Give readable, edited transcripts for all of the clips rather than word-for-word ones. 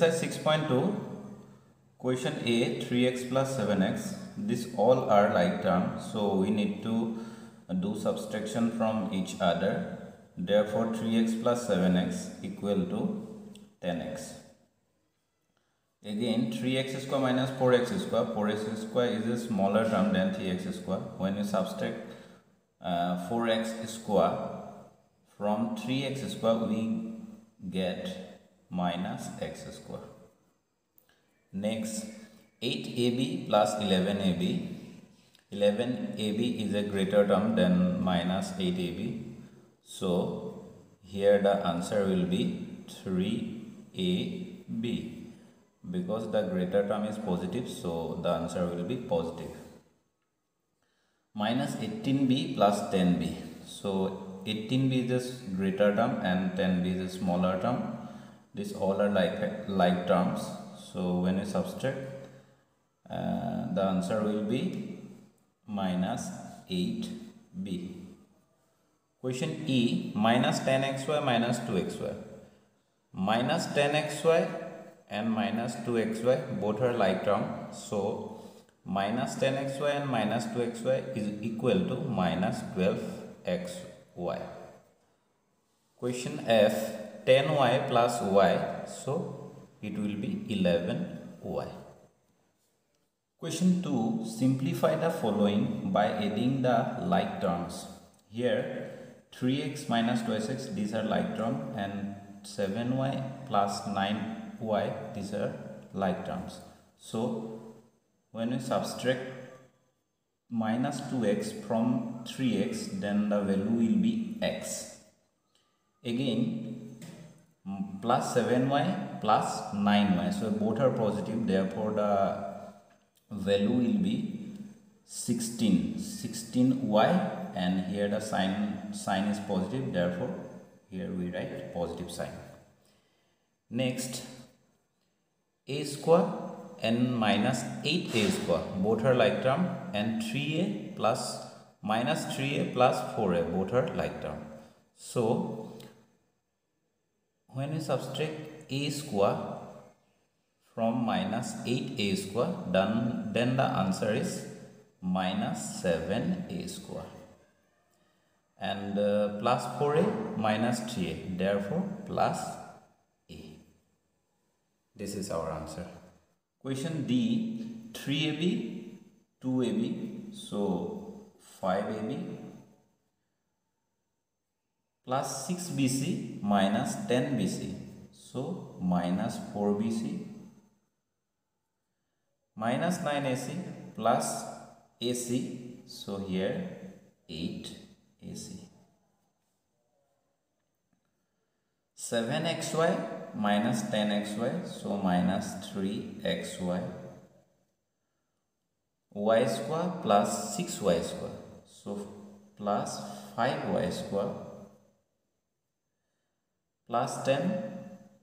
Exercise 6.2, question A, 3x plus 7x. These all are like terms, so we need to do subtraction from each other. Therefore, 3x plus 7x equal to 10x. Again, 3x square minus 4x square. 4x square is a smaller term than 3x square. When you subtract 4x square from 3x square, we get minus x square. Next, 8ab plus 11ab. 11ab is a greater term than minus 8ab. So here the answer will be 3ab. Because the greater term is positive, so the answer will be positive. Minus 18b plus 10b. So 18b is a greater term and 10b is a smaller term. These all are like terms, so when you subtract, the answer will be minus 8b. Question E, minus 10xy minus 2xy. Minus 10xy and minus 2xy both are like terms, so minus 10xy and minus 2xy is equal to minus 12xy. Question F, 10y plus y, so it will be 11y. Question 2, simplify the following by adding the like terms. Here 3x minus 2x, these are like terms, and 7y plus 9y, these are like terms. So when we subtract minus 2x from 3x, then the value will be x. Again, plus 7y plus 9y, so both are positive, therefore the value will be 16y, and here the sign is positive, therefore here we write positive sign. Next, a square and minus 8a square, both are like term, and 3a plus minus 3a plus 4a, both are like term. So when we subtract a square from minus 8a square, then the answer is minus 7a square, and plus 4a minus 3a, therefore plus a. This is our answer. Question D, 3ab, 2ab, so 5ab plus 6BC minus 10BC, so minus 4BC. Minus 9AC plus AC, so here 8AC. 7XY minus 10XY, so minus 3XY. Y square plus 6Y square, so plus 5Y square. Plus 10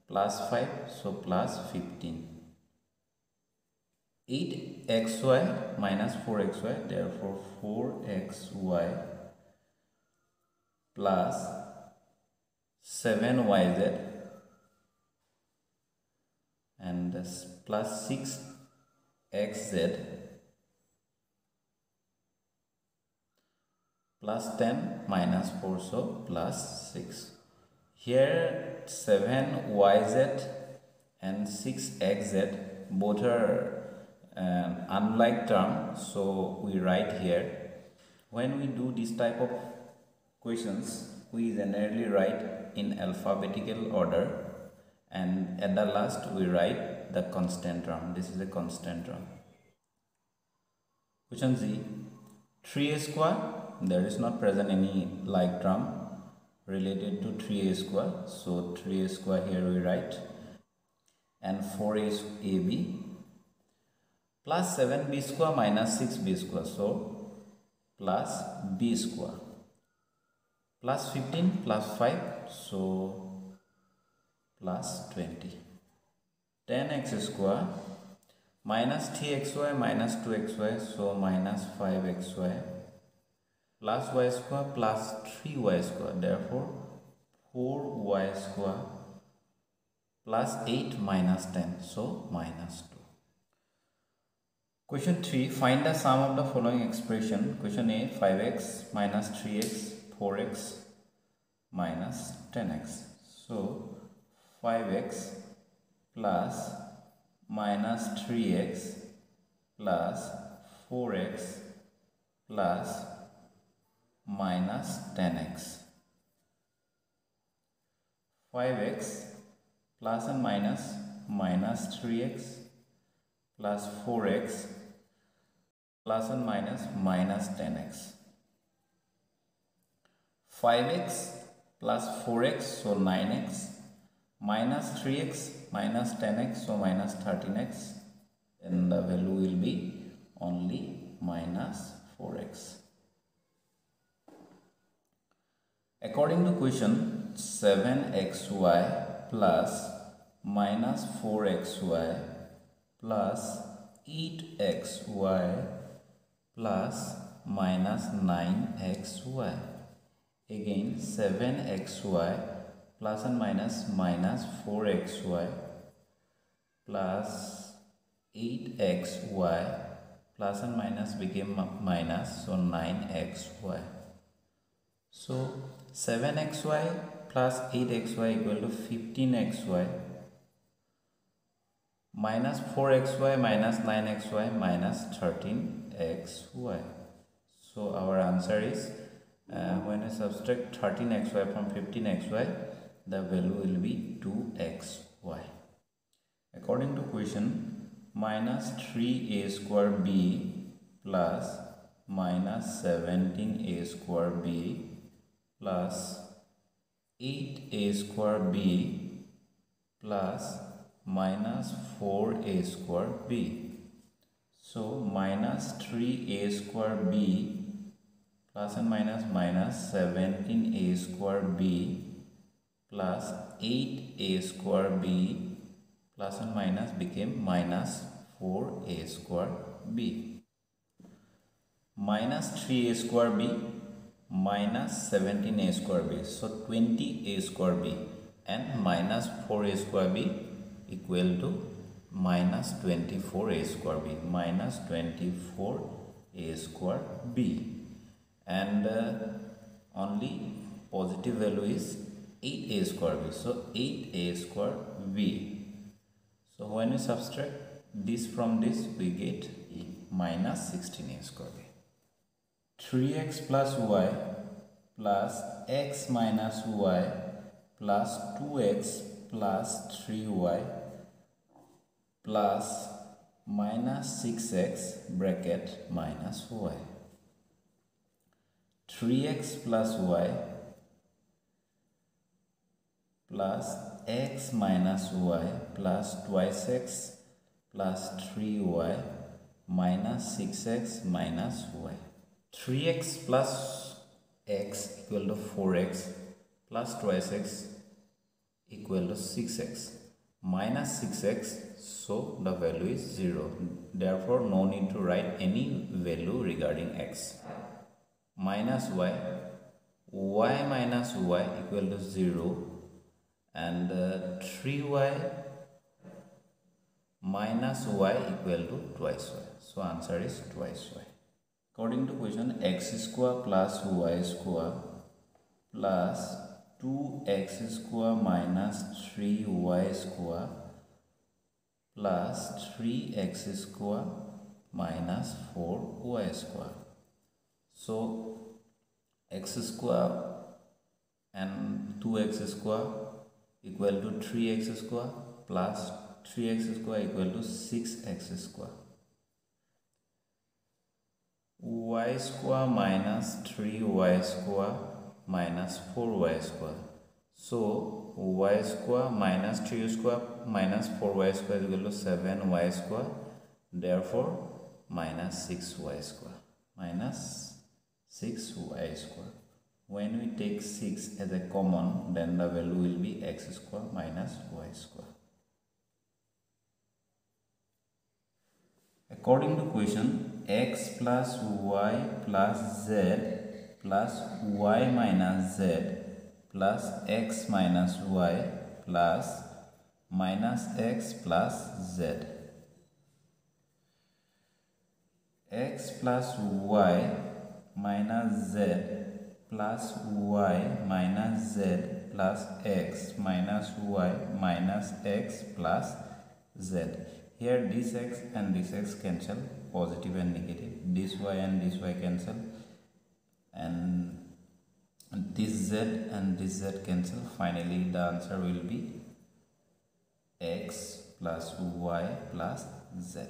plus 5, so plus 15. 8xy minus 4xy, therefore 4xy plus 7yz, and plus 6xz plus 10 minus 4, so plus 6. Here 7yz and 6xz both are unlike term, so we write here. When we do this type of questions, we generally write in alphabetical order, and at the last we write the constant term. This is a constant term. Question Z, 3a square, there is not present any like term related to 3a square, so 3a square here we write, and 4ab plus 7b square minus 6b square, so plus b square, plus 15 plus 5, so plus 20. 10x square minus 3xy minus 2xy, so minus 5xy, plus y square plus 3y square, therefore 4y square plus 8 minus 10, so minus 2. Question 3, find the sum of the following expression. Question A, 5x minus 3x, 4x minus 10x. So 5x plus minus 3x plus 4x plus minus 10x. 5x plus and minus, minus 3x plus 4x plus and minus, minus 10x. 5x plus 4x, so 9x, minus 3x minus 10x, so minus 13x, and the value will be only minus 4x. According to question, 7xy plus minus 4xy plus 8xy plus minus 9xy. Again, 7xy plus and minus, minus 4xy plus 8xy, plus and minus became minus, so 9xy. So 7xy plus 8xy equal to 15xy, minus 4xy minus 9xy minus 13xy. So our answer is, when I subtract 13xy from 15xy, the value will be 2xy. According to question, minus 3a square b plus minus 17a square b plus 8a square b plus minus 4a square b. So minus 3a square b plus and minus minus 17a square b plus 8a square b plus and minus became minus 4a square b. Minus 3a square b minus 17a square b, so 20a square b, and minus 4a square b equal to minus 24a square b, minus 24a square b, and only positive value is 8a square b, so 8a square b. So when we subtract this from this, we get minus 16a square b. 3x plus y plus x minus y plus 2x plus 3y plus minus 6x bracket minus y. 3x plus y plus x minus y plus twice x plus 3y minus 6x minus y. 3x plus x equal to 4x plus twice x equal to 6x, minus 6x, so the value is 0. Therefore, no need to write any value regarding x. Minus y, y minus y equal to 0, and 3y minus y equal to twice y. So answer is twice y. According to question, x square plus y square plus 2x square minus 3y square plus 3x square minus 4y square. So x square and 2x square equal to 3x square plus 3x square equal to 6x square. Y square minus 3y square minus 4y square. So y square minus 3 square minus 4y square equal to 7y square. Therefore minus 6y square. Minus 6y square. When we take 6 as a common, then the value will be x square minus y square. According to question, x plus y plus z plus y minus z plus x minus y plus minus x plus z. X plus y minus z plus y minus z plus x minus y minus x plus z. Here this x and this x cancel, positive and negative. This y and this y cancel, and this z and this z cancel. Finally the answer will be x plus y plus z.